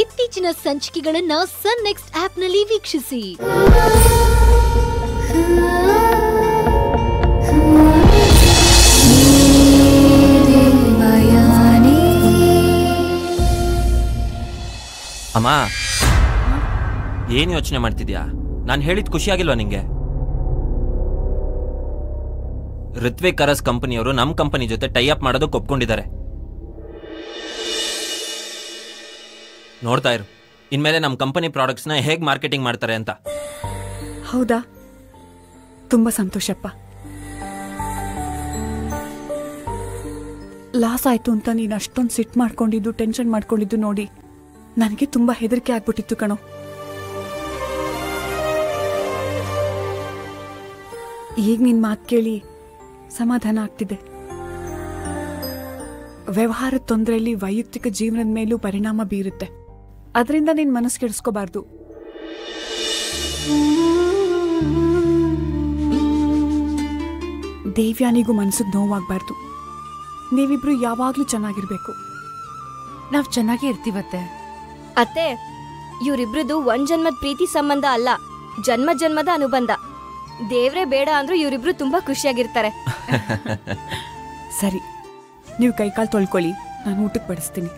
ಇತ್ತೀಚಿನ ಸಂಚಿಕೆಗಳನ್ನು ಸನ್ ನೆಕ್ಸ್ಟ್ ಆಪ್ನಲ್ಲಿ ವೀಕ್ಷಿಸಿ. ಅಮ್ಮ, ಏನ್ ಯೋಚನೆ ಮಾಡ್ತಿದ್ಯಾ? ನಾನು ಹೇಳಿದ್ ಖುಷಿಯಾಗಿಲ್ವಾ ನಿಂಗೆ? ಋತ್ವಿಕ್ ಅರಸ್ ಕಂಪನಿಯವರು ನಮ್ಮ ಕಂಪನಿ ಜೊತೆ ಟೈ ಅಪ್ ಮಾಡೋದಕ್ಕೆ ಒಪ್ಕೊಂಡಿದ್ದಾರೆ. ನೋಡ್ತಾ ಇರು, ಇನ್ಮೇಲೆ ನಮ್ಮ ಕಂಪನಿ ಪ್ರಾಡಕ್ಟ್ಸ್ನ ಹೇಗೆ ಮಾರ್ಕೆಟಿಂಗ್ ಮಾಡ್ತಾರೆ ಅಂತ. ಹೌದಾ? ತುಂಬಾ ಸಂತೋಷಪ್ಪ. ಲಾಸ್ ಆಯ್ತು ಅಂತ ನೀನು ಅಷ್ಟೊಂದು ಸಿಟ್ ಮಾಡ್ಕೊಂಡಿದ್ದು, ಟೆನ್ಷನ್ ಮಾಡ್ಕೊಂಡಿದ್ದು ನೋಡಿ ನನಗೆ ತುಂಬಾ ಹೆದರಿಕೆ ಆಗ್ಬಿಟ್ಟಿತ್ತು ಕಣೋ. ಈಗ ನಿನ್ ಮಾತು ಕೇಳಿ ಸಮಾಧಾನ ಆಗ್ತಿದೆ. ವ್ಯವಹಾರದ ತೊಂದರೆಯಲ್ಲಿ ವೈಯಕ್ತಿಕ ಜೀವನದ ಮೇಲೂ ಪರಿಣಾಮ ಬೀರುತ್ತೆ. ಅದರಿಂದ ನೀನು ಮನಸ್ಸು ಕೆಡಿಸ್ಕೋಬಾರ್ದು. ದೇವ್ಯಾನಿಗೂ ಮನಸ್ಸಿಗೆ ನೋವಾಗಬಾರ್ದು. ನೀವಿಬ್ರು ಯಾವಾಗಲೂ ಚೆನ್ನಾಗಿರ್ಬೇಕು. ನಾವು ಚೆನ್ನಾಗೇ ಇರ್ತೀವತ್ತೆ. ಅತ್ತೆ, ಇವರಿಬ್ರದ್ದು ಒಂದು ಜನ್ಮದ ಪ್ರೀತಿ ಸಂಬಂಧ ಅಲ್ಲ, ಜನ್ಮ ಜನ್ಮದ ಅನುಬಂಧ. ದೇವ್ರೆ ಬೇಡ ಅಂದ್ರೂ ಇವರಿಬ್ರು ತುಂಬಾ ಖುಷಿಯಾಗಿರ್ತಾರೆ. ಸರಿ, ನೀವು ಕೈಕಾಲು ತೊಳ್ಕೊಳ್ಳಿ, ನಾನು ಊಟಕ್ಕೆ ಬಡಿಸ್ತೀನಿ.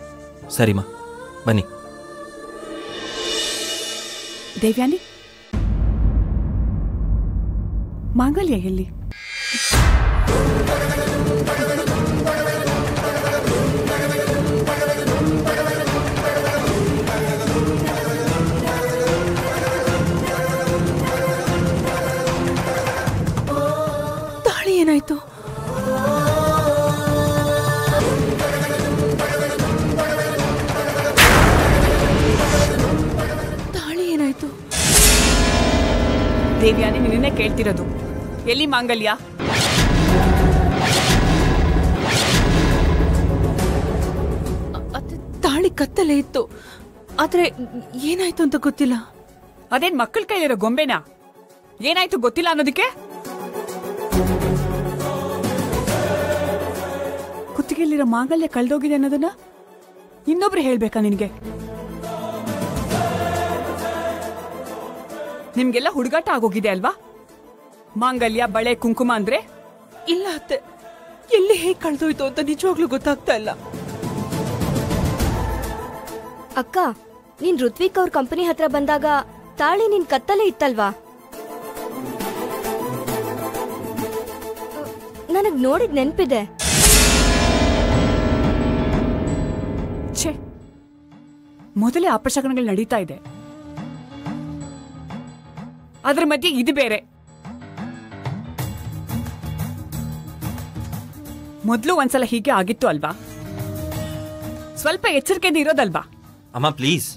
ಸರಿಮಾ, ಬನ್ನಿ. ದೇವ್ಯಾನಿ, ಮಾಂಗಲ್ಯ ಎಲ್ಲಿ? ತಾಳಿ ಏನಾಯ್ತು? ದೇವ್ಯಾನಿ, ನಿನ್ನೆ ಕೇಳ್ತಿರೋದು, ಎಲ್ಲಿ ಮಾಂಗಲ್ಯ? ತಾಳಿ ಕತ್ತಲೆ ಇತ್ತು, ಆದ್ರೆ ಏನಾಯ್ತು ಅಂತ ಗೊತ್ತಿಲ್ಲ. ಅದೇನ್ ಮಕ್ಕಳ ಕೈಲಿರೋ ಗೊಂಬೆನಾ? ಏನಾಯ್ತು ಗೊತ್ತಿಲ್ಲ ಅನ್ನೋದಕ್ಕೆ ಕುತ್ತಿಗೆಯಲ್ಲಿರೋ ಮಾಂಗಲ್ಯ ಕಳೆದೋಗಿದೆ ಅನ್ನೋದನ್ನ ಇನ್ನೊಬ್ರು ಹೇಳ್ಬೇಕಾ ನಿನಗೆ? ನಿಮ್ಗೆಲ್ಲ ಹುಡುಗಾಟ ಆಗೋಗಿದೆ ಅಲ್ವಾ? ಮಾಂಗಲ್ಯ, ಬಳೆ, ಕುಂಕುಮ ಅಂದ್ರೆ ಇಲ್ಲ ಅತ್ತೆ, ಎಲ್ಲಿ ಹೇಗೆ ಕಳೆದೋಯ್ತು ಅಂತ ನಿಜವಾಗ್ಲೂ ಗೊತ್ತಾಗ್ತಾ ಇಲ್ಲ. ಅಕ್ಕ, ನೀನ್ ಋತ್ವಿಕ್ ಅವ್ರ ಕಂಪನಿ ಹತ್ರ ಬಂದಾಗ ತಾಳಿ ನಿನ್ ಕತ್ತಲೇ ಇತ್ತಲ್ವಾ? ನನಗ್ ನೋಡಿದ್ ನೆನ್ಪಿದೆ. ಛೇ, ಮೊದಲೇ ಅಪಶಕನಗಳು ನಡೀತಾ ಇದೆ, ಅದ್ರ ಮಧ್ಯೆ ಇದು ಬೇರೆ. ಮೊದಲು ಒಂದ್ಸಲ ಹೀಗೆ ಆಗಿತ್ತು ಅಲ್ವಾ? ಸ್ವಲ್ಪ ಎಚ್ಚರಿಕೆಯಿಂದ ಇರೋದಲ್ವಾ? ಅಮ್ಮ ಪ್ಲೀಸ್,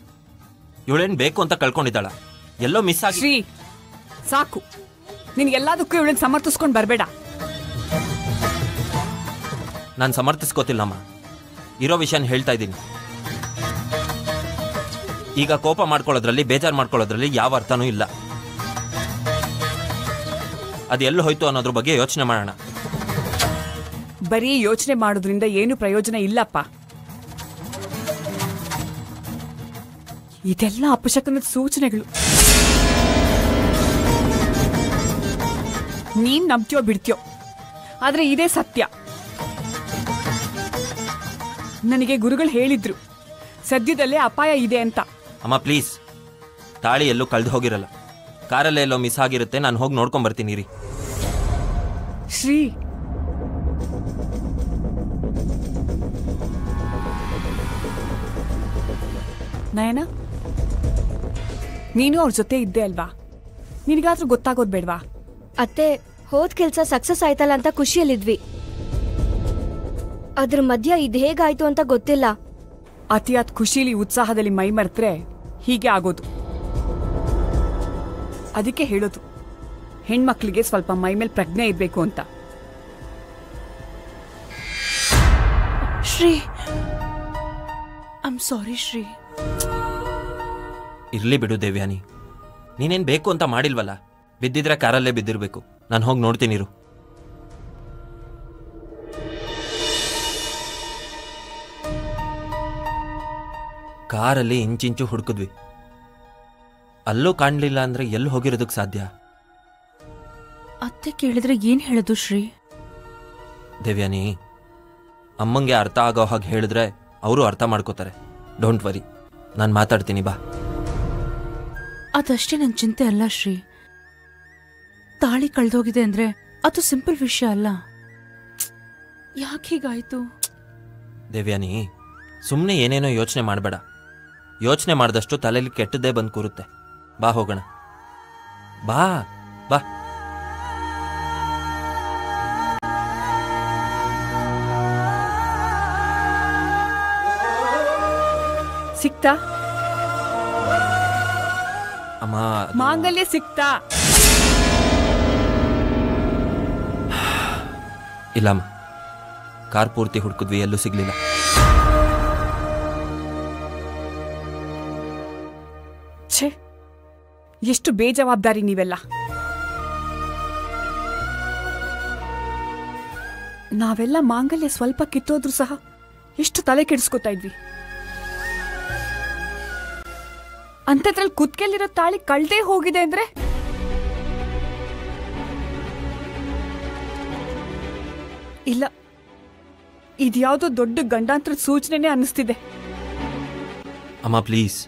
ಇವಳೇನ್ ಬೇಕು ಅಂತ ಕಳ್ಕೊಂಡಿದ್ದಾಳ, ಎಲ್ಲೋ ಮಿಸ್ ಆಗಿ. ಶ್ರೀ, ಸಾಕು, ನಿನ್ಗೆಲ್ಲದಕ್ಕೂ ಇವಳನ್ನ ಸಮರ್ಥಿಸ್ಕೊಂಡು ಬರಬೇಡ. ನಾನು ಸಮರ್ಥಿಸ್ಕೋತಿಲ್ಲಮ್ಮ, ಇರೋ ವಿಷಯನ ಹೇಳ್ತಾ ಇದ್ದೀನಿ. ಈಗ ಕೋಪ ಮಾಡ್ಕೊಳ್ಳೋದ್ರಲ್ಲಿ, ಬೇಜಾರು ಮಾಡ್ಕೊಳ್ಳೋದ್ರಲ್ಲಿ ಯಾವ ಅರ್ಥನೂ ಇಲ್ಲ. ಅದು ಎಲ್ಲಿ ಹೋಯ್ತು ಅನ್ನೋದ್ರ ಬಗ್ಗೆ ಯೋಚನೆ ಮಾಡೋಣ. ಬರೀ ಯೋಚನೆ ಮಾಡೋದ್ರಿಂದ ಏನು ಪ್ರಯೋಜನ ಇಲ್ಲಪ್ಪ. ಇದೆಲ್ಲ ಅಪಶಕನದ ಸೂಚನೆಗಳು. ನೀನ್ ನಂಬ್ತೀಯೋ ಬಿಡ್ತೀಯೋ, ಆದ್ರೆ ಇದೇ ಸತ್ಯ. ನನಗೆ ಗುರುಗಳು ಹೇಳಿದ್ರು ಸದ್ಯದಲ್ಲೇ ಅಪಾಯ ಇದೆ ಅಂತ. ಅಮ್ಮ ಪ್ಲೀಸ್, ತಾಳಿ ಎಲ್ಲೂ ಕಳೆದು ಹೋಗಿರಲ್ಲ, ಕಾರಲ್ಲೇ ಎಲ್ಲೋ ಮಿಸ್ ಆಗಿರುತ್ತೆ. ನಾನು ಹೋಗಿ ನೋಡ್ಕೊಂಡ್ ಬರ್ತೀನಿ ರೀ. ಶ್ರೀ, ನಯನ, ನೀನು ಅವ್ರ ಜೊತೆ ಇದ್ದೆ ಅಲ್ವಾ, ನಿನಗಾದ್ರೂ ಗೊತ್ತಾಗೋದ್ ಬೇಡ್ವಾ? ಅತ್ತೆ, ಹೋದ್ ಕೆಲ್ಸ ಸಕ್ಸಸ್ ಆಯ್ತಲ್ಲ ಅಂತ ಖುಷಿಯಲ್ಲಿದ್ವಿ, ಅದ್ರ ಮಧ್ಯ ಇದು ಹೇಗಾಯ್ತು ಅಂತ ಗೊತ್ತಿಲ್ಲ. ಅತಿಯಾದ ಖುಷಿಲಿ, ಉತ್ಸಾಹದಲ್ಲಿ ಮೈ ಮರೆತ್ರೆ ಹೀಗೆ ಆಗೋದು. ಅದಕ್ಕೆ ಹೇಳೋದು, ಹೆಣ್ಮಕ್ಳಿಗೆ ಸ್ವಲ್ಪ ಮೈ ಮೇಲೆ ಪ್ರಜ್ಞೆ ಇರಬೇಕು ಅಂತ. Shri, I am sorry Shri. ಇರ್ಲಿ ಬಿಡು ದೇವ್ಯಾನಿ, ನೀನೇನ್ ಬೇಕು ಅಂತ ಮಾಡಿಲ್ವಲ್ಲ, ಬಿದ್ದಿದ್ರೆ ಕಾರಲ್ಲೇ ಬಿದ್ದಿರ್ಬೇಕು. ನಾನು ಹೋಗಿ ನೋಡ್ತೀನಿ ಇರು. ಕಾರಲ್ಲಿ ಇಂಚಿಂಚು ಹುಡುಕಿದ್ವಿ. ಅಲ್ಲೂ ಕಾಣಲಿಲ್ಲ ಅಂದರೆ ಎಲ್ಲಿ ಹೋಗಿರೋದಕ್ಕೆ ಸಾಧ್ಯ? ಅತ್ತೆ ಕೇಳಿದ್ರೆ ಏನು ಹೇಳೋದು ಶ್ರೀ? ದೇವ್ಯಾನಿ, ಅಮ್ಮಂಗೆ ಅರ್ಥ ಆಗೋ ಹಾಗೆ ಹೇಳಿದ್ರೆ ಅವರು ಅರ್ಥ ಮಾಡ್ಕೋತಾರೆ. ಡೋಂಟ್ ವರಿ, ನಾನು ಮಾತಾಡ್ತೀನಿ ಬಾ. ಅದಷ್ಟೇ ನನ್ನ ಚಿಂತೆ ಅಲ್ಲ ಶ್ರೀ. ತಾಳಿ ಕಳೆದೋಗಿದೆ ಅಂದರೆ ಅದು ಸಿಂಪಲ್ ವಿಷಯ ಅಲ್ಲ. ಯಾಕೆ ಹೀಗಾಯಿತು? ದೇವ್ಯಾನಿ, ಸುಮ್ಮನೆ ಏನೇನೋ ಯೋಚನೆ ಮಾಡಬೇಡ. ಯೋಚನೆ ಮಾಡಿದಷ್ಟು ತಲೆಯಲ್ಲಿ ಕೆಟ್ಟದ್ದೇ ಬಂದು ಕೂರುತ್ತೆ. ಬಾ ಹೋಗೋಣ, ಬಾ ಬಾ. ಸಿಕ್ತಾ ಅಮ್ಮ? ಮಾಂಗಲ್ಯ ಸಿಕ್ತಾ? ಇಲ್ಲಮ್ಮ, ಕಾರ್ ಪೂರ್ತಿ ಹುಡುಕಿದ್ವಿ, ಎಲ್ಲೂ ಸಿಗ್ಲಿಲ್ಲ. ಛೇ, ಎಷ್ಟು ಬೇಜವಾಬ್ದಾರಿ ನೀವೆಲ್ಲ. ನಾವೆಲ್ಲ ಮಾಂಗಲ್ಯ ಸ್ವಲ್ಪ ಕಿತ್ತೋದ್ರೂ ಸಹ ಎಷ್ಟು ತಲೆ ಕೆಡಿಸ್ಕೋತಾ ಇದ್ವಿ. ಅಂಥದ್ರಲ್ಲಿ ಕುತ್ಕೆಲ್ಲಿರೋ ತಾಳಿ ಕಳ್ದೇ ಹೋಗಿದೆ ಅಂದ್ರೆ ಇಲ್ಲ, ಇದ್ಯಾವುದೋ ದೊಡ್ಡ ಗಂಡಾಂತರದ ಸೂಚನೆನೇ ಅನ್ನಿಸ್ತಿದೆ. ಅಮ್ಮ ಪ್ಲೀಸ್,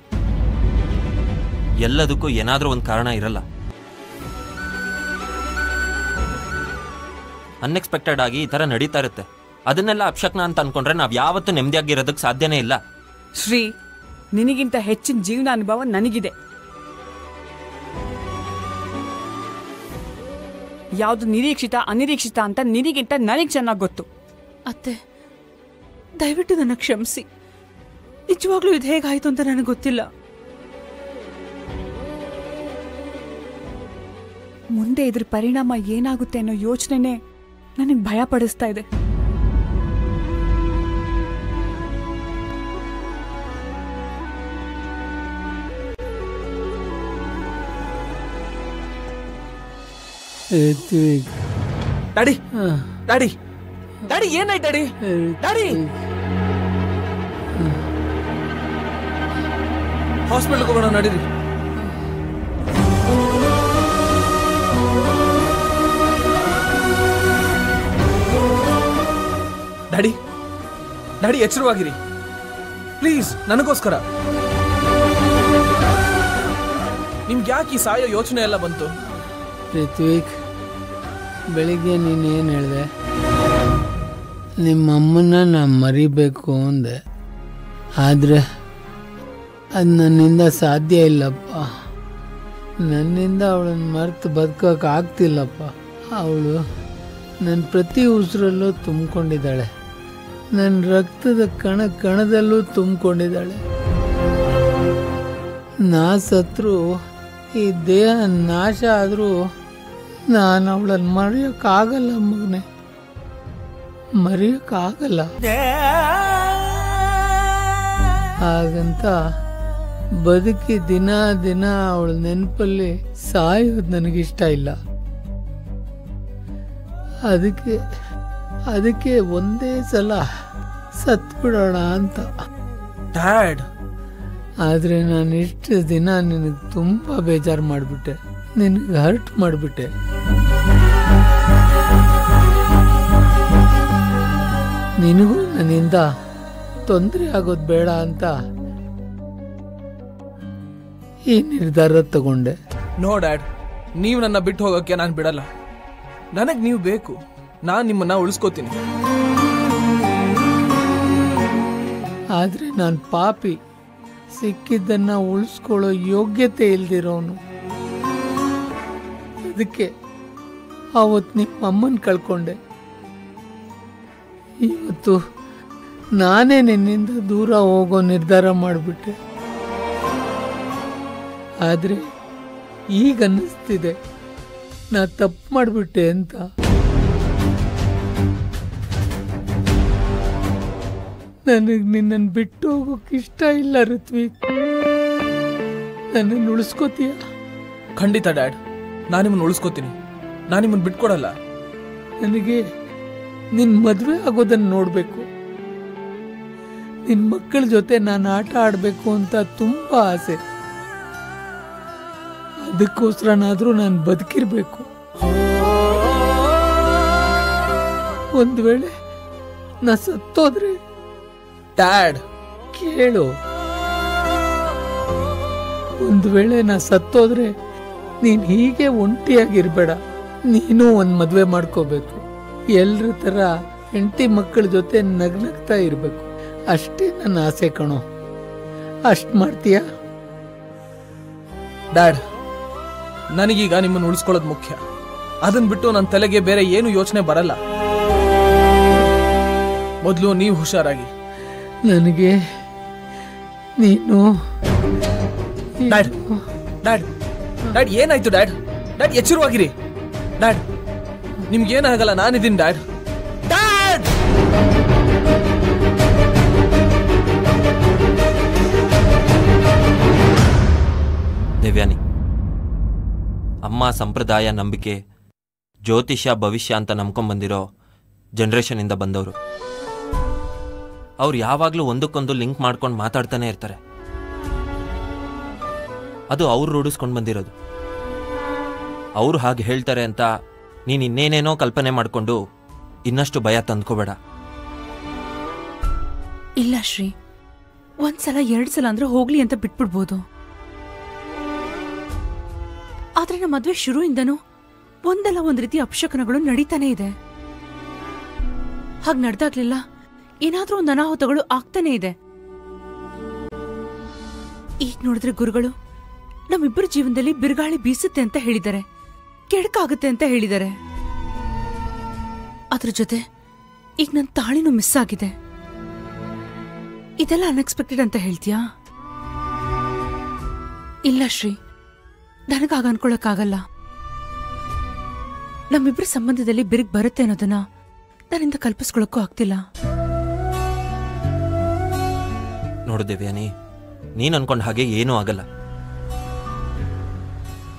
ಎಲ್ಲದಕ್ಕೂ ಏನಾದರೂ ಒಂದು ಕಾರಣ ಇರಲ್ಲ. ಅನ್ಎಕ್ಸ್ಪೆಕ್ಟೆಡ್ ಆಗಿ ಈ ಥರ ನಡೀತಾ ಇರುತ್ತೆ. ಅದನ್ನೆಲ್ಲ ಅಪಶಕ್ನ ಅಂತ ಅಂದ್ಕೊಂಡ್ರೆ ನಾವು ಯಾವತ್ತೂ ನೆಮ್ಮದಿಯಾಗಿರೋದಕ್ಕೆ ಸಾಧ್ಯನೇ ಇಲ್ಲ. ಶ್ರೀ, ನಿನಗಿಂತ ಹೆಚ್ಚಿನ ಜೀವನ ಅನುಭವ ನನಗಿದೆ. ಯಾವುದು ನಿರೀಕ್ಷಿತ ಅನಿರೀಕ್ಷಿತ ಅಂತ ನಿನಗಿಂತ ನನಗೆ ಚೆನ್ನಾಗಿ ಗೊತ್ತು. ಅತ್ತೆ, ದಯವಿಟ್ಟು ನನ್ನ ಕ್ಷಮಿಸಿ. ನಿಜವಾಗ್ಲೂ ಇದು ಹೇಗಾಯಿತು ಅಂತ ನನಗೆ ಗೊತ್ತಿಲ್ಲ. ಮುಂದೆ ಇದ್ರ ಪರಿಣಾಮ ಏನಾಗುತ್ತೆ ಅನ್ನೋ ಯೋಚನೆನೇ ನನಗೆ ಭಯ ಪಡಿಸ್ತಾ ಇದೆ. ಡ್ಯಾಡಿ, ಡ್ಯಾಡಿ, ಡ್ಯಾಡಿ, ಏನಾಯ್ತು ಡ್ಯಾಡಿ? ಡ್ಯಾಡಿ, ಹಾಸ್ಪಿಟಲ್ಗೆ ಹೋಗೋಣ ನಡೀರಿ. ಡ್ಯಾಡಿ, ಡ್ಯಾಡಿ, ಎಚ್ಚರವಾಗಿರಿ ಪ್ಲೀಸ್, ನನಗೋಸ್ಕರ. ನಿಮ್ಗೆ ಯಾಕೆ ಈ ಸಾಯೋ ಯೋಚನೆ ಎಲ್ಲ ಬಂತು? ಋತ್ವಿಕ್, ಬೆಳಿಗ್ಗೆ ನೀನೇನು ಹೇಳಿದೆ? ನಿಮ್ಮಮ್ಮನ್ನ ನಾನು ಮರಿಬೇಕು ಅಂದೆ, ಆದರೆ ಅದು ನನ್ನಿಂದ ಸಾಧ್ಯ ಇಲ್ಲಪ್ಪ. ನನ್ನಿಂದ ಅವಳನ್ನು ಮರೆತು ಬದುಕೋಕ್ಕಾಗ್ತಿಲ್ಲಪ್ಪ. ಅವಳು ನನ್ನ ಪ್ರತಿ ಉಸಿರಲ್ಲೂ ತುಂಬಿಕೊಂಡಿದ್ದಾಳೆ, ನನ್ನ ರಕ್ತದ ಕಣ ಕಣದಲ್ಲೂ ತುಂಬಿಕೊಂಡಿದ್ದಾಳೆ. ನಾ ಸತ್ರು, ಈ ದೇಹ ನಾಶ ಆದರೂ ನಾನು ಅವಳನ್ನು ಮರೆಯೋಕ್ಕಾಗಲ್ಲ ಮಗನೇ, ಮರೆಯೋಕ್ಕಾಗಲ್ಲ. ಹಾಗಂತ ಬದುಕಿ ದಿನ ದಿನ ಅವಳ ನೆನಪಲ್ಲಿ ಸಾಯೋದು ನನಗಿಷ್ಟ ಇಲ್ಲ. ಅದಕ್ಕೆ ಒಂದೇ ಸಲ ಸತ್ಬಿಡೋಣ ಅಂತ. ಡ್ಯಾಡ್, ಆದರೆ ನಾನು ಇಷ್ಟು ದಿನ ನಿನಗೆ ತುಂಬ ಬೇಜಾರು ಮಾಡಿಬಿಟ್ಟೆ, ನಿನಗೆ ಹರ್ಟ್ ಮಾಡಿಬಿಟ್ಟೆ. ನಿನಗೂ ನನ್ನಿಂದ ತೊಂದರೆ ಆಗೋದು ಬೇಡ ಅಂತ ಈ ನಿರ್ಧಾರ ತಗೊಂಡೆ. ನೋ ಡ್ಯಾಡ್, ನೀವು ನನ್ನ ಬಿಟ್ಟು ಹೋಗೋಕ್ಕೆ ನಾನು ಬಿಡಲ್ಲ. ನನಗೆ ನೀವು ಬೇಕು, ನಾನು ನಿಮ್ಮನ್ನು ಉಳಿಸ್ಕೋತೀನಿ. ಆದರೆ ನಾನು ಪಾಪಿ, ಸಿಕ್ಕಿದ್ದನ್ನು ಉಳಿಸ್ಕೊಳ್ಳೋ ಯೋಗ್ಯತೆ ಇಲ್ದಿರೋನು. ಅದಕ್ಕೆ ಆವತ್ತು ನಿಮ್ಮ ಅಮ್ಮನ ಕಳ್ಕೊಂಡೆ. ಇವತ್ತು ನಾನೇ ನಿನ್ನಿಂದ ದೂರ ಹೋಗೋ ನಿರ್ಧಾರ ಮಾಡಿಬಿಟ್ಟೆ. ಆದರೆ ಈಗ ಅನ್ನಿಸ್ತಿದೆ ನಾ ತಪ್ಪು ಮಾಡಿಬಿಟ್ಟೆ ಅಂತ. ನನಗೆ ನಿನ್ನನ್ನು ಬಿಟ್ಟು ಹೋಗೋಕೆ ಇಷ್ಟ ಇಲ್ಲ ಋತ್ವಿಕ್. ನನ್ನನ್ನು ಉಳಿಸ್ಕೋತೀಯ? ಖಂಡಿತ ಡ್ಯಾಡ್, ನಾನು ನಿಮ್ಮನ್ನು ಉಳಿಸ್ಕೋತೀನಿ. ನಾನು ನಿಮ್ಮನ್ನು ಬಿಟ್ಕೊಡಲ್ಲ. ನನಗೆ ನಿನ್ನ ಮದುವೆ ಆಗೋದನ್ನು ನೋಡಬೇಕು, ನಿನ್ನ ಮಕ್ಕಳ ಜೊತೆ ನಾನು ಆಟ ಆಡಬೇಕು ಅಂತ ತುಂಬ ಆಸೆ. ಅದಕ್ಕೋಸ್ಕರನಾದರೂ ನಾನು ಬದುಕಿರಬೇಕು. ಒಂದು ವೇಳೆ ನಾ ಸತ್ತೋದ್ರೆ ಡ್ಯಾಡ್ ಕೇಳು, ಒಂದು ವೇಳೆ ನಾ ಸತ್ತೋದ್ರೆ ನೀನು ಹೀಗೆ ಒಂಟಿಯಾಗಿರಬೇಡ, ನೀನು ಒಂದು ಮದುವೆ ಮಾಡ್ಕೋಬೇಕು. ಎಲ್ಲರ ಥರ ಹೆಂಡತಿ ಮಕ್ಕಳ ಜೊತೆ ನಗ್ನಗ್ತಾ ಇರಬೇಕು. ಅಷ್ಟೇ ನನ್ನ ಆಸೆ ಕಣೋ. ಅಷ್ಟು ಮಾಡ್ತೀಯಾ? ಡ್ಯಾಡ್, ನನಗೀಗ ನಿಮ್ಮನ್ನು ಉಳಿಸ್ಕೊಳ್ಳೋದು ಮುಖ್ಯ. ಅದನ್ನು ಬಿಟ್ಟು ನನ್ನ ತಲೆಗೆ ಬೇರೆ ಏನು ಯೋಚನೆ ಬರಲ್ಲ. ಮೊದಲು ನೀವು ಹುಷಾರಾಗಿ. ನನಗೆ ನೀನು... ಡ್ಯಾಡ್ ಡ್ಯಾಡ್ ಡ್ಯಾಡ್ ಏನಾಯ್ತು ಡ್ಯಾಡ್? ಡ್ಯಾಡ್ ಎಚ್ಚರವಾಗಿರಿ ಡ್ಯಾಡ್, ನಿಮ್ಗೇನಾಗಲ್ಲ, ನಾನಿದ್ದೀನಿ ಡ್ಯಾಡ್. ಡ್ಯಾಡ್ ದೇವ್ಯಾನಿ, ಅಮ್ಮ ಸಂಪ್ರದಾಯ, ನಂಬಿಕೆ, ಜ್ಯೋತಿಷ್ಯ, ಭವಿಷ್ಯ ಅಂತ ನಂಬ್ಕೊಂಡ್ಬಂದಿರೋ ಜನ್ರೇಷನಿಂದ ಬಂದವರು. ಅವ್ರು ಯಾವಾಗಲೂ ಒಂದಕ್ಕೊಂದು ಲಿಂಕ್ ಮಾಡ್ಕೊಂಡು ಮಾತಾಡ್ತಾನೆ ಇರ್ತಾರೆ. ಅದು ಅವ್ರು ರೂಢಿಸ್ಕೊಂಡು ಬಂದಿರೋದು. ಅವರು ಹಾಗೆ ಹೇಳ್ತಾರೆ ಅಂತ ನೀನು ಇನ್ನೇನೇನೋ ಕಲ್ಪನೆ ಮಾಡಿಕೊಂಡು ಇನ್ನಷ್ಟು ಭಯ ತಂದ್ಕೋಬೇಡ. ಇಲ್ಲ ಶ್ರೀ, ಒಂದ್ಸಲ ಎರಡು ಸಲ ಅಂದ್ರೆ ಹೋಗ್ಲಿ ಅಂತ ಬಿಟ್ಬಿಡ್ಬೋದು. ಆದ್ರೆ ನಮ್ಮ ಮದುವೆ ಶುರುವಿಂದನೂ ಒಂದಲ್ಲ ಒಂದು ರೀತಿ ಅಪಶಕನಗಳು ನಡೀತಾನೆ ಇದೆ. ಹಾಗೆ ನಡೆದಾಗ್ಲಿಲ್ಲ, ಏನಾದ್ರೂ ಒಂದು ಅನಾಹುತಗಳು ಆಗ್ತಾನೆ ಇದೆ. ಈಗ ನೋಡಿದ್ರೆ ಗುರುಗಳು ನಮ್ಮಿಬ್ಬರ ಜೀವನದಲ್ಲಿ ಬಿರುಗಾಳಿ ಬೀಸುತ್ತೆ ಅಂತ ಹೇಳಿದ್ದಾರೆ, ಕೆಡಕಾಗುತ್ತೆ ಅಂತ ಹೇಳಿದ್ದಾರೆ. ಅದ್ರ ಜೊತೆ ಈಗ ನನ್ನ ತಾಳಿನೂ ಮಿಸ್ ಆಗಿದೆ. ಇದೆಲ್ಲ ಅನ್ಎಕ್ಸ್ಪೆಕ್ಟೆಡ್ ಅಂತ ಹೇಳ್ತೀಯಾ? ಇಲ್ಲ ಶ್ರೀ, ನನಗಾಗ ಅನ್ಕೊಳಕ್ಕಾಗಲ್ಲ. ನಮ್ಮಿಬ್ಬರ ಸಂಬಂಧದಲ್ಲಿ ಬಿರುಗ್ ಬರುತ್ತೆ ಅನ್ನೋದನ್ನ ನನ್ನಿಂದ ಕಲ್ಪಿಸ್ಕೊಳಕ್ಕೂ ಆಗ್ತಿಲ್ಲ. ನೋಡು ದೇವ್ಯಾನಿ, ನೀನು ಅನ್ಕೊಂಡ ಹಾಗೆ ಏನೂ ಆಗಲ್ಲ.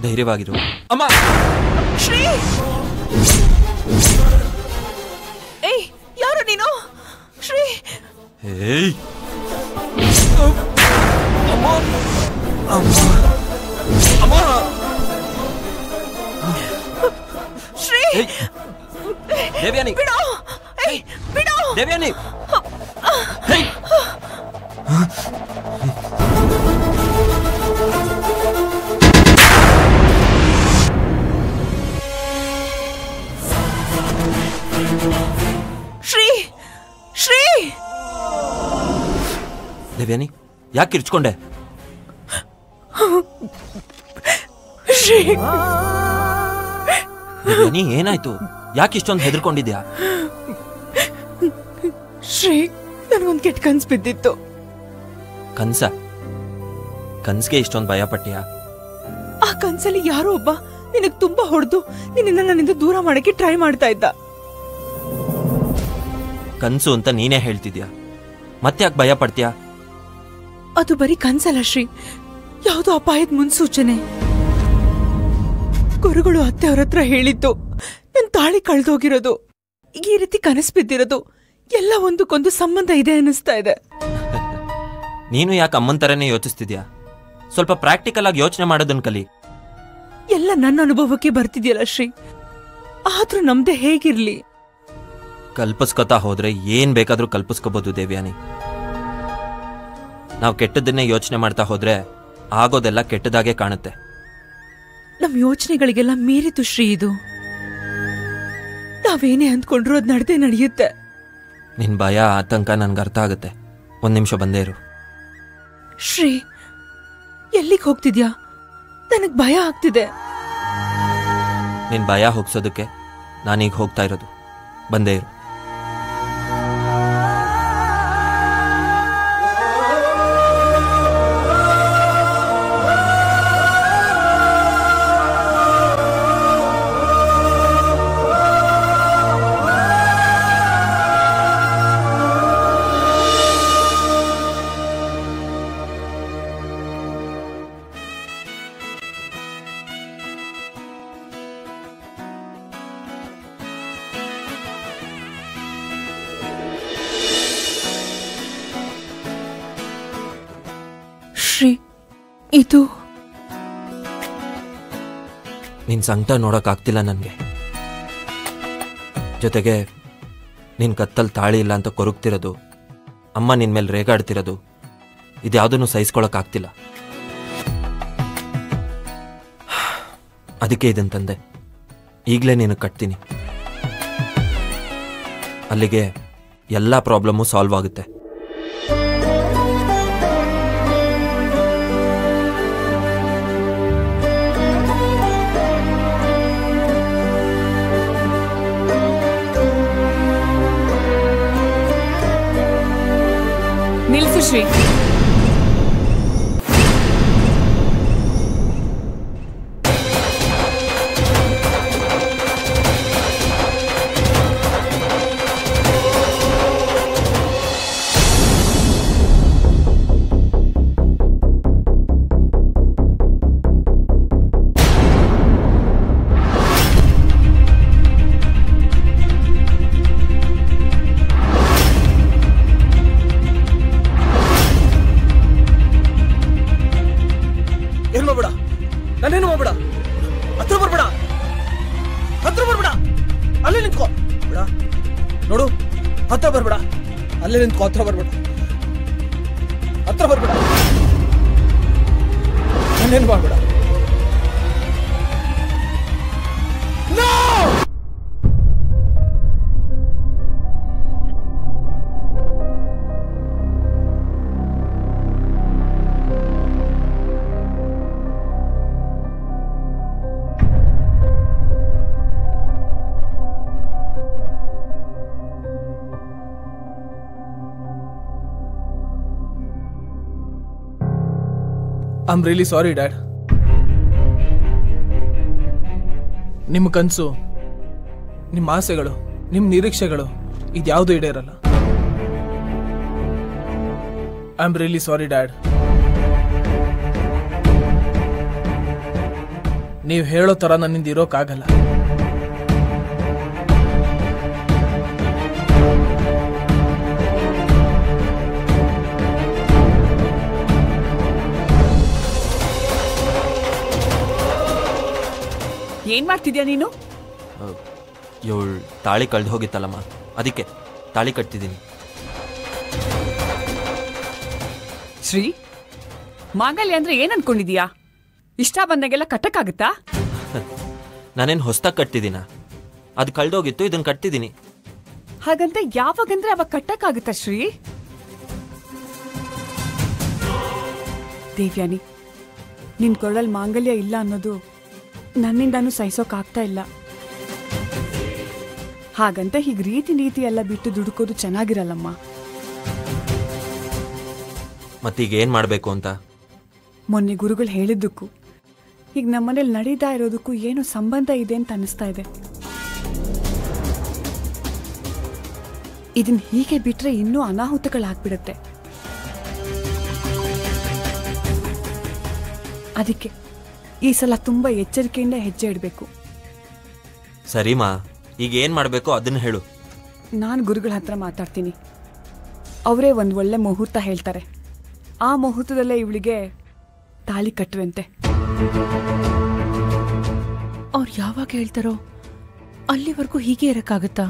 ಧೈರ್ಯವಾಗಿರು. ಅಮ್ಮ ಶ್ರೀ, ಏಯ್ ಯಾರು ನೀನು? ಶ್ರೀ ಏಯ್ ಅಮ್ಮ ಅಮ್ಮ ಶ್ರೀ ದೇವ್ಯಾನಿ ಬಿಡು, ಏಯ್ ಬಿಡು ದೇವ್ಯಾನಿ. ಏಯ್ ಶ್ರೀ ಶ್ರೀ ದೇವ್ಯಾನಿ, ಯಾಕೆ ಕಿರ್ಚ್ಕೊಂಡೆ? ಶ್ರೀ ದೇವ್ಯಾನಿ, ಏನಾಯ್ತು? ಯಾಕೆ ಇಷ್ಟೊಂದು ಹೆದರ್ಕೊಂಡಿದ್ಯಾ? ಶ್ರೀ, ನನಗೊಂದು ಕೆಟ್ಟ ಕನ್ಸು ಬಿದ್ದಿತ್ತು. ಕನ್ಸ? ಕನ್ಸ್ಗೆ ಇಷ್ಟೊಂದು ಭಯ ಪಟ್ಟಿಯ? ಆ ಕನ್ಸಲ್ಲಿ ಯಾರೋ ಒಬ್ಬ ನಿನಗೆ ತುಂಬಾ ಹೊಡೆದು ನಿನ್ನ ನನ್ನಿಂದ ದೂರ ಮಾಡಕ್ಕೆ ಟ್ರೈ ಮಾಡ್ತಾ ಇದ್ದ. ಕನ್ಸು ಅಂತ ನೀನೇ ಹೇಳ್ತಿದ್ಯಾ? ಮತ್ತೆ ಯಾಕೆ ಭಯ ಪಡ್ತೀಯಾ? ಅದು ಬರೀ ಕನ್ಸಲ್ಲ ಶ್ರೀ, ಯಾವುದೋ ಅಪಾಯದ ಮುನ್ಸೂಚನೆ. ಗುರುಗಳು ಅತ್ತೆ ಅವ್ರ ಹತ್ರ ಹೇಳಿದ್ದು ನನ್ನ ತಾಳಿ ಕಳೆದೋಗಿರೋದು, ಈಗ ಈ ರೀತಿ ಕನಸು ಬಿದ್ದಿರೋದು, ಎಲ್ಲ ಒಂದಕ್ಕೊಂದು ಸಂಬಂಧ ಇದೆ ಅನ್ನಿಸ್ತಾ ಇದೆ. ನೀನು ಯಾಕೆ ಅಮ್ಮನ ತರನೇ ಯೋಚಿಸ್ತಿದ್ಯಾ? ಸ್ವಲ್ಪ ಪ್ರಾಕ್ಟಿಕಲ್ ಆಗಿ ಯೋಚನೆ ಮಾಡೋದನ್ನ ಕಲಿ. ಎಲ್ಲ ನನ್ನ ಅನುಭವಕ್ಕೆ ಬರ್ತಿದ್ಯಲ್ಲ ಶ್ರೀ, ಆದ್ರೂ ನಮ್ದೇ ಹೇಗಿರ್ಲಿ? ಕಲ್ಪಿಸ್ಕೊತಾ ಹೋದ್ರೆ ಏನ್ ಬೇಕಾದ್ರೂ ಕಲ್ಪಿಸ್ಕೋಬಹುದು ದೇವ್ಯಾನಿ. ನಾವು ಕೆಟ್ಟದನ್ನೇ ಯೋಚನೆ ಮಾಡ್ತಾ ಹೋದ್ರೆ ಆಗೋದೆಲ್ಲ ಕೆಟ್ಟದಾಗೆ ಕಾಣುತ್ತೆ. ನಮ್ಮ ಯೋಚನೆಗಳಿಗೆಲ್ಲ ಮೀರಿತು ಶ್ರೀ ಇದು. ನಾವೇನೇ ಅಂದ್ಕೊಂಡ್ರು ಅದು ನಡೆದೇ ನಡೆಯುತ್ತೆ. ನಿನ್ ಭಯ, ಆತಂಕ ನನ್ಗೆ ಅರ್ಥ ಆಗುತ್ತೆ. ಒಂದ್ ನಿಮಿಷ ಬಂದೇ ಇರು. ಶ್ರೀ, ಎಲ್ಲಿಗೆ ಹೋಗ್ತಿದ್ಯಾ? ನನಗೆ ಭಯ ಆಗ್ತಿದೆ. ನಿನ್ ಭಯ ಹೋಗ್ಸೋದಕ್ಕೆ ನಾನೀಗ ಹೋಗ್ತಾ ಇರೋದು. ಬಂದೇ ಇರು. ಇದು ನಿನ್ನ ಸಂಕಟ ನೋಡೋಕ್ಕಾಗ್ತಿಲ್ಲ ನನಗೆ. ಜೊತೆಗೆ ನಿನ್ನ ಕತ್ತಲ್ಲಿ ತಾಳಿ ಇಲ್ಲ ಅಂತ ಕೊರಗ್ತಿರೋದು, ಅಮ್ಮ ನಿನ್ನ ಮೇಲೆ ರೇಗಾಡ್ತಿರೋದು, ಇದ್ಯಾವುದನ್ನು ಸಹಿಸ್ಕೊಳ್ಳೋಕ್ಕಾಗ್ತಿಲ್ಲ. ಅದಕ್ಕೆ ಇದನ್ನು ತಂದೆ. ಈಗಲೇ ನೀನು ಕಟ್ತೀನಿ. ಅಲ್ಲಿಗೆ ಎಲ್ಲ ಪ್ರಾಬ್ಲಮ್ಮು ಸಾಲ್ವ್ ಆಗುತ್ತೆ. ನಿಲ್ಸು ಶ್ರೀ. ಹತ್ರ ಬರ್ಬೇಡ, ಹತ್ರ ಬರ್ಬೇಡ, ನಾನೇನು ಮಾಡ್ಬೇಡ. I'm really sorry, Dad. ನಿಮ್ಮ ಕನಸು, ನಿಮ್ಮ ಆಸೆಗಳು, ನಿಮ್ಮ ನಿರೀಕ್ಷೆಗಳು ಇದ್ಯಾವುದೂ ಈಡೇರಲ್ಲ. I'm really sorry, Dad. ನೀವು ಹೇಳೋ ಥರ ನನ್ನಿಂದ ಇರೋಕ್ಕಾಗಲ್ಲ. ಏನ್ ಮಾಡ್ತಿದ್ಯಾ ನೀನು? ಇವಳು ತಾಳಿ ಕಳೆದು ಹೋಗಿತ್ತಲ್ಲಮ್ಮ, ಅದಕ್ಕೆ ತಾಳಿ ಕಟ್ತಿದ್ದೀನಿ. ಶ್ರೀ, ಮಾಂಗಲ್ಯ ಅಂದ್ರೆ ಏನ್ ಅನ್ಕೊಂಡಿದೀಯಾ? ಇಷ್ಟ ಬಂದಾಗೆಲ್ಲ ಕಟ್ಟಕ್ಕಾಗತ್ತಾ? ನಾನೇನ್ ಹೊಸದಾಗಿ ಕಟ್ತಿದ್ದೀನ? ಅದು ಕಳೆದೋಗಿತ್ತು, ಇದನ್ನ ಕಟ್ತಿದ್ದೀನಿ. ಹಾಗಂತ ಯಾವಾಗಂದ್ರೆ ಅವಾಗ ಕಟ್ಟಕ್ಕಾಗತ್ತಾ ಶ್ರೀ? ದೇವ್ಯಾನಿ, ನಿನ್ ಕೊರಳಲ್ಲಿ ಮಾಂಗಲ್ಯ ಇಲ್ಲ ಅನ್ನೋದು ನನ್ನಿಂದಾನು ಸಹಿಸೋಕಾಗ್ತಾ ಇಲ್ಲ. ಹಾಗಂತ ಹೀಗೆ ರೀತಿ ನೀತಿ ಎಲ್ಲ ಬಿಟ್ಟು ದುಡುಕೋದು ಚೆನ್ನಾಗಿರಲ್ಲಮ್ಮ. ಮತ್ತೀಗ ಏನ್ ಮಾಡಬೇಕು ಅಂತ? ಮೊನ್ನೆ ಗುರುಗಳು ಹೇಳಿದ್ದಕ್ಕೂ ಈಗ ನಮ್ಮನೇಲಿ ನಡೀತಾ ಇರೋದಕ್ಕೂ ಏನೋ ಸಂಬಂಧ ಇದೆ ಅಂತ ಅನಿಸ್ತಾ ಇದೆ. ಇದನ್ನ ಹೀಗೆ ಬಿಟ್ರೆ ಇನ್ನೂ ಅನಾಹುತಗಳಾಗ್ಬಿಡತ್ತೆ. ಅದಕ್ಕೆ ಈ ಸಲ ತುಂಬಾ ಎಚ್ಚರಿಕೆಯಿಂದ ಹೆಜ್ಜೆ ಇಡಬೇಕು. ಸರಿಮಾ, ಈಗ ಏನ್ ಮಾಡಬೇಕು ಅದನ್ನ ಹೇಳು. ನಾನು ಗುರುಗಳ ಹತ್ರ ಮಾತಾಡ್ತೀನಿ. ಅವರೇ ಒಂದು ಒಳ್ಳೆ ಮುಹೂರ್ತ ಹೇಳ್ತಾರೆ. ಆ ಮುಹೂರ್ತದಲ್ಲೇ ಇವಳಿಗೆ ತಾಳಿ ಕಟ್ಟುವಂತೆ. ಅವ್ರು ಯಾವಾಗ ಹೇಳ್ತಾರೋ ಅಲ್ಲಿವರೆಗೂ ಹೀಗೆ ಇರಕ್ಕಾಗತ್ತಾ?